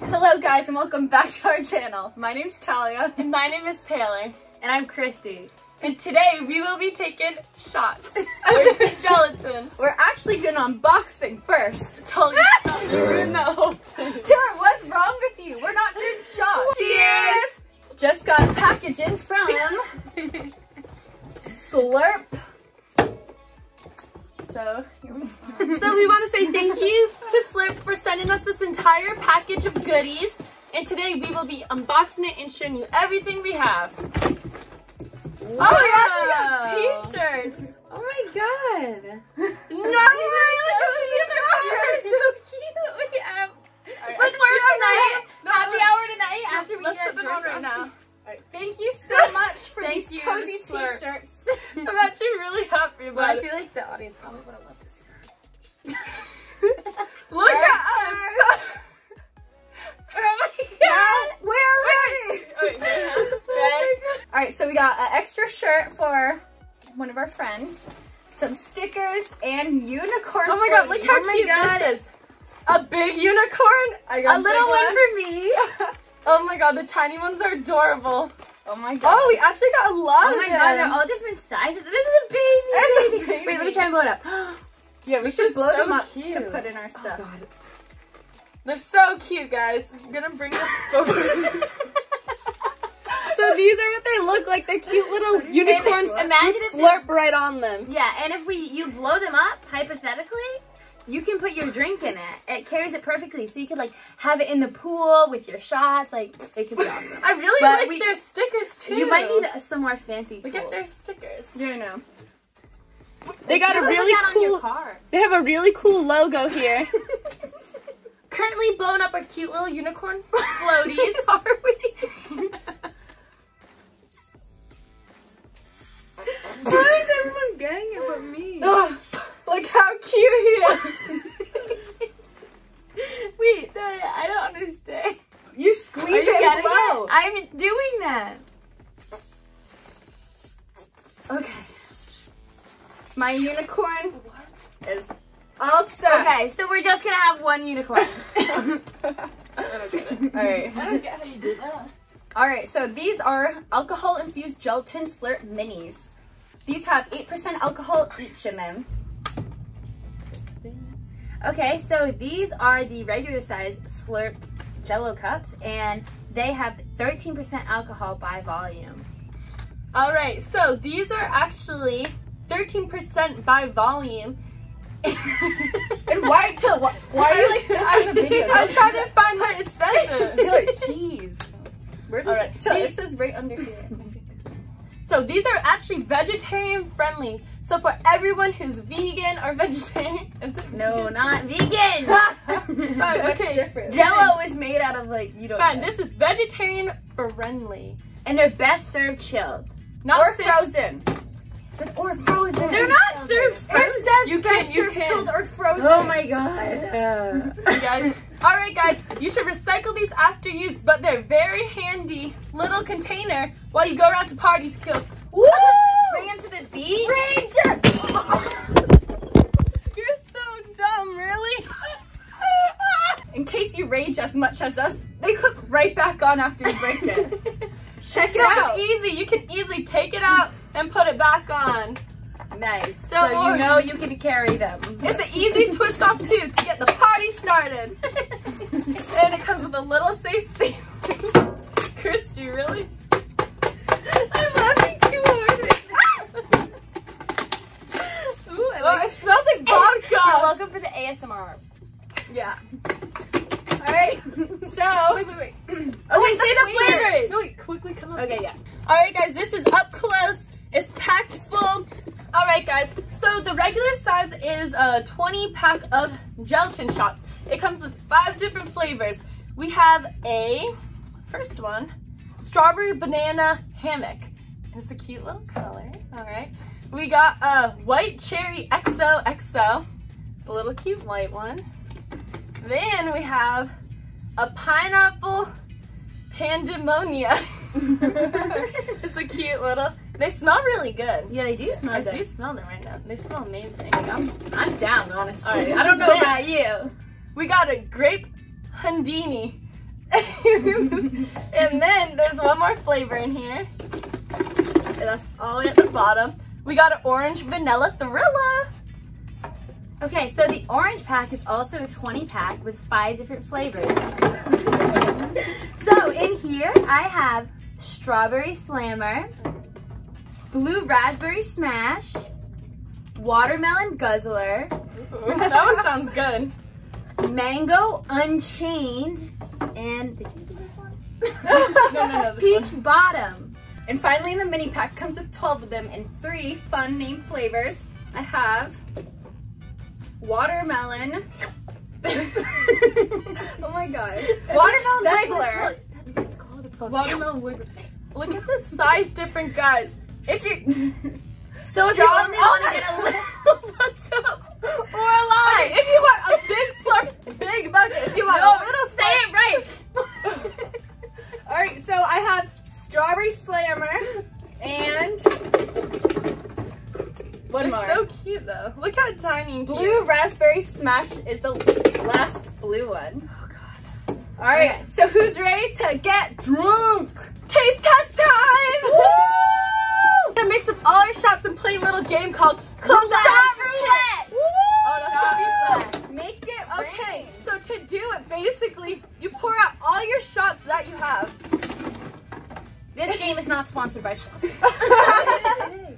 Hello guys and welcome back to our channel. My name's Talia. And my name is Taylor. And I'm Christy. And today we will be taking shots with gelatin. We're actually doing unboxing first. Talia, Taylor, what's wrong with you? We're not doing shots. Cheers! Just got a package in from SLRRRP. So, here we go. So we want to say thank you to SLRRRP for sending us this entire package of goodies. And today we will be unboxing it and showing you everything we have. Wow. Oh my gosh, we got t-shirts. Oh my god. Look at you, so cute. We have happy hour tonight after we get drunk right now. Right. Thank you so much for these cozy t-shirts. I'm actually really happy about it. I feel like the audience probably would have loved to see her. Look at us! Oh my god! We're ready! Alright, so we got an extra shirt for one of our friends, some stickers, and unicorn. Oh my god, look how cute this is! A big unicorn, a little one for me. Oh my god, the tiny ones are adorable. Oh my god. Oh, we actually got a lot of them. Oh my god, they're all different sizes. This is a baby. It's a baby. Wait, let me try and blow it up. Yeah, we should blow them up to put in our stuff. Oh god. They're so cute, guys. I'm gonna bring this forward. So these are what they look like. They're cute little unicorns. Imagine if SLRRP right on them. Yeah, and if you blow them up, hypothetically, you can put your drink in it. It carries it perfectly, so you could like have it in the pool with your shots. Like it could be awesome. I really like their stickers too. You might need some more fancy tools. Look at their stickers. Yeah, I know. They got a really cool. On your car. They have a really cool logo here. Currently blown up our cute little unicorn floaties. Are we? Why is everyone getting it but me? Oh. Look how cute he is! Wait, sorry, I don't understand. You squeeze it and blow. I'm doing that. Okay. My unicorn is also. Okay, so we're just gonna have one unicorn. I don't get it. Alright. I don't get how you do that. Alright, so these are alcohol infused gelatin SLRRP minis. These have 8% alcohol each in them. Okay, so these are the regular size SLRRP Jello cups, and they have 13% alcohol by volume. All right, so these are actually 13% by volume. And why are you like this in the video? I'm trying to find what it says. Taylor, jeez. Where does it? Taylor, it says right under here. So these are actually vegetarian friendly. So for everyone who's vegan or vegetarian, not vegan. Fine, okay. Jello is made out of like This is vegetarian friendly, and they're best served chilled, not frozen. Or frozen. They're not served frozen. It says best served chilled or frozen. Oh my god. Guys. All right, guys. You should recycle these after use, but they're very handy little container while you go around to parties. Woo! Bring them to the beach. Ranger. You're so dumb, really. In case you rage as much as us, they clip right back on after you break it. Check it out. It's easy. You can easily take it out and put it back on. Nice. So you know you can carry them. It's an easy twist off too to get the party started. And it comes with a little safe seat. Christy, really? I'm laughing too hard. Ooh, it smells like vodka. You're welcome for the ASMR. Yeah. Alright, so. Wait. Okay, say the flavors. No, wait, quickly come on. Okay, yeah. Alright, guys, this is up close. It's packed full. All right, guys, so the regular size is a 20 pack of gelatin shots. It comes with 5 different flavors. We have a, first one, strawberry banana hammock. It's a cute little color, all right. We got a white cherry XOXO. It's a little cute white one. Then we have a pineapple pandemonia. It's a cute little. They smell really good. Yeah, they do smell good. I do smell them right now. They smell amazing. I'm down, honestly. Right. I don't know about you. we got a grape Houdini. And then there's one more flavor in here. And that's all the way at the bottom. We got an orange vanilla Thrilla. Okay, so the orange pack is also a 20 pack with 5 different flavors. So in here, I have Strawberry Slammer, Blue Raspberry Smash, Watermelon Guzzler. Ooh, that one sounds good. Mango Unchained, and did you do this one? No, Peach one. Bottom. And finally, in the mini pack comes with 12 of them and 3 fun name flavors. I have Watermelon. Oh my god. Watermelon Wiggler. That's what it's called. It's called Watermelon Wiggler. Look at the size different, guys. If you so if you only want to get a little bucked up. Or a lie. Okay, if you want a big slurp, big bucket. If you want a little slurp. Say it right. Alright, so I have Strawberry Slammer and one more. They're so cute though. Look how tiny and cute. Blue Raspberry Smash is the last blue one. Oh god. Alright, okay. So who's ready to get drunk? Taste test time! Woo! We're gonna mix up all our shots and play a little game called Close Shot Roulette! Okay, so to do it, basically, you pour out all your shots that you have. This game is not sponsored by Shot. Thank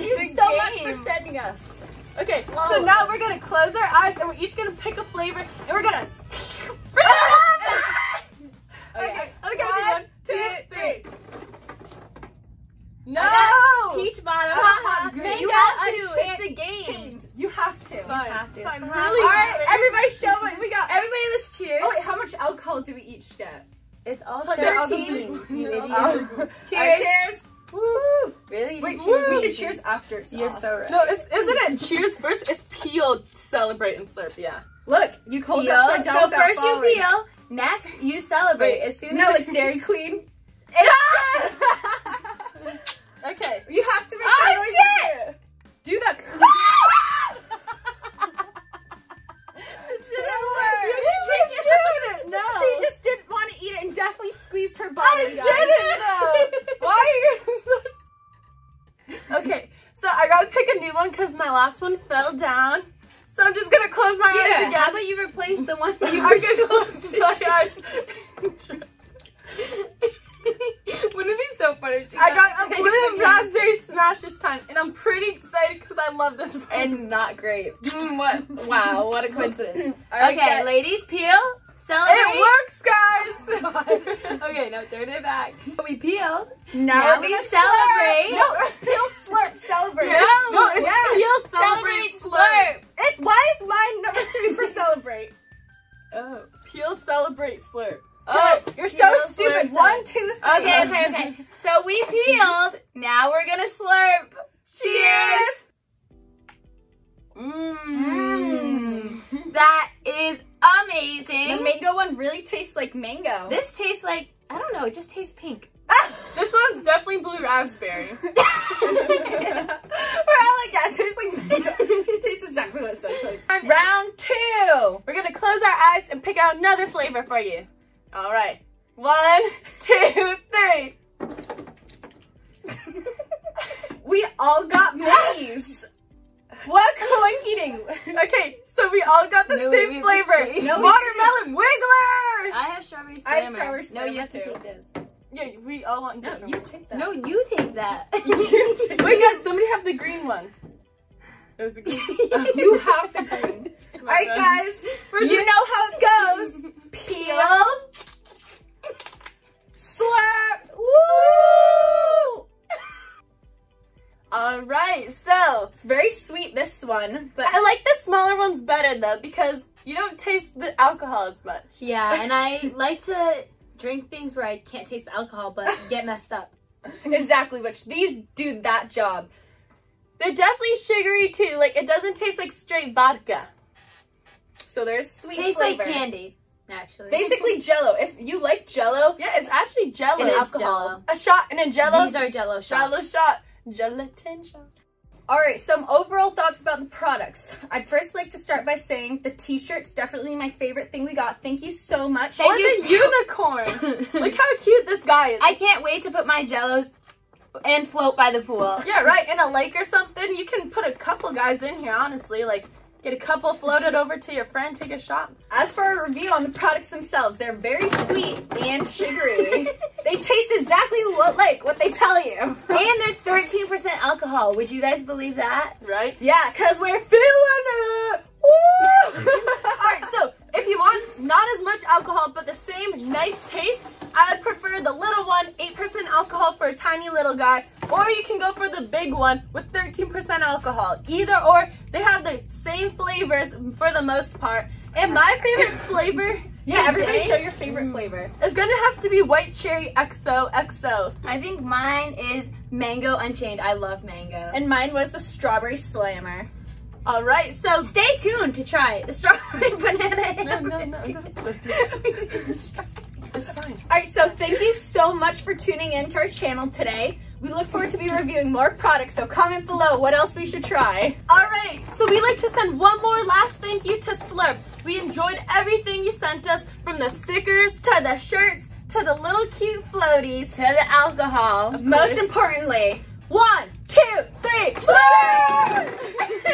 you so much for sending us. Okay, so now we're going to close our eyes, and we're each going to pick a flavor, and we're going to... Okay, one, two, three. No! Peach bottom. You have to. It's the game. Chained. You have to. Fun. Really? All right, everybody show what we got. Everybody, let's cheers. Oh, wait, how much alcohol do we each get? It's all 13. You idiot. Cheers. Cheers. Woo. Really? Wait, woo. We should cheers after. So. You're so right. No, isn't it cheers first? It's peel, celebrate, and slurp. Yeah. Look, you cold upside down. So first you peel, next you celebrate. Wait, as soon as like Dairy Queen. Okay, you have to make noise. Do that. It didn't work. You didn't do it. No. She just didn't want to eat it and definitely squeezed her body. I didn't. Why are you so... Okay, so I gotta pick a new one because my last one fell down. So I'm just gonna close my eyes again. How about you replace the one that you were supposed to close? Wouldn't it be so funny? I got a blue raspberry smash this time, and I'm pretty excited because I love this one. And not grape. What? Wow, what a coincidence. Right, okay, guys. Ladies, peel, celebrate. It works, guys! Okay, now turn it back. We peeled. Now we celebrate. Slurp. No, it's peel, slurp, celebrate. No, it's peel, celebrate, slurp. It's, why is mine number 3 for celebrate? Oh. Peel, celebrate, slurp. Oh, you're so stupid. Slurp. 1, 2, 3. Okay. So we peeled. Now we're gonna slurp. Cheers. Mmm. That is amazing. The mango one really tastes like mango. This tastes like, I don't know, it just tastes pink. This one's definitely blue raspberry. It tastes like mango. It tastes exactly what it says. Like. Round 2. We're gonna close our eyes and pick out another flavor for you. All right, 1, 2, 3. We all got maize. What co-eating? Okay, so we all got the same flavor. Watermelon Wiggler. I have Strawberry Slammer. I have Strawberry Slammer. No, you have to take this. Yeah, we all want. No, you take that. No, you take that. You take that. Wait, guys, somebody have the green one. There's the green. You have the green. All right, guys, you know how it goes. Peel, slurp, woo! All right, so it's very sweet, this one, but I like the smaller ones better though because you don't taste the alcohol as much. Yeah, and I like to drink things where I can't taste the alcohol but get messed up. Exactly, which these do that job. They're definitely sugary too. Like it doesn't taste like straight vodka. So there's sweet flavor. Tastes like candy, actually. Basically Jell-O. If you like Jell-O, yeah, it's actually Jell-O and alcohol. A shot and a Jell-O. These are Jell-O shots. Jell-O shot, gelatin shot. All right, some overall thoughts about the products. I'd first like to start by saying the t-shirt's definitely my favorite thing we got. Thank you so much. Thank you. Unicorn. Look how cute this guy is. I can't wait to put my Jellos and float by the pool. Yeah, right, in a lake or something. You can put a couple guys in here, honestly, like get a couple floated over to your friend, take a shot. As for a review on the products themselves, they're very sweet and sugary. They taste exactly like what they tell you. And they're 13% alcohol. Would you guys believe that? Right? Yeah, because we're feeling it! Woo! Alright, so if you want not as much alcohol but the same nice taste, I would prefer the little one, 8% alcohol for a tiny little guy, or you can go for the big one with 13% alcohol. Either or, they have the same flavors for the most part. And my favorite flavor, yeah, everybody show your favorite flavor. It's gonna have to be white cherry XOXO. I think mine is mango unchained. I love mango. And mine was the strawberry slammer. All right, so stay tuned to try the strawberry banana. No, don't say that. It's fine. All right, so thank you so much for tuning in to our channel today. We look forward to be reviewing more products, so comment below what else we should try. All right, so we'd like to send one more last thank you to SLRRRP. We enjoyed everything you sent us, from the stickers to the shirts to the little cute floaties to the alcohol. Most importantly, 1, 2, 3, SLRRRP!